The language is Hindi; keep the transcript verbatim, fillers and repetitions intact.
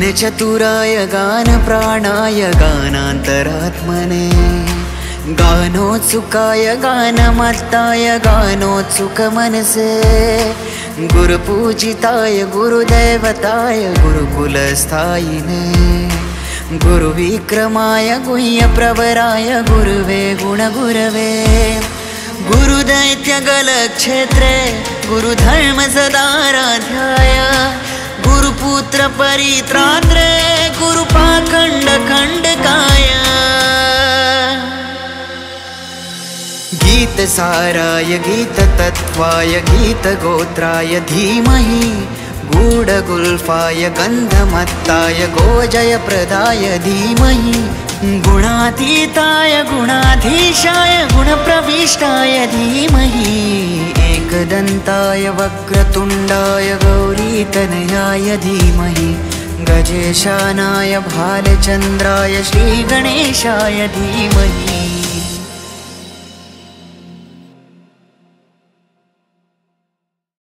ज्ञान चतुराय गान प्राणाय गानांतरात्मने गानोत्सुकाय गानमत्ताय गानोत्सुक मनसे गुरुपूजिताय गुरुदेवताय गुरुकुलस्थायिने गुरुविक्रमाय गुह्यप्रवराय गुरुवे गुणगुरवे गुरुदैत्यगलक्षेत्रे गुरुधर्मसदाराध्याय गुरुपुत्र परित्रात्रे गुरुपाखंड खंडकाय गीतसाराय गीततत्त्वाय गीतगोत्राय धीमहि गूढगुल्फाय गन्धमत्ताय गोजयप्रदाय धीमहि गुणातीताय गुणाधीशाय गुणप्रविष्टाय धीमहि एकदन्ताय वक्रतुण्डाय गौरीतनयाय धीमहि गजेशानाय भालचन्द्राय श्रीगणेशाय धीमहि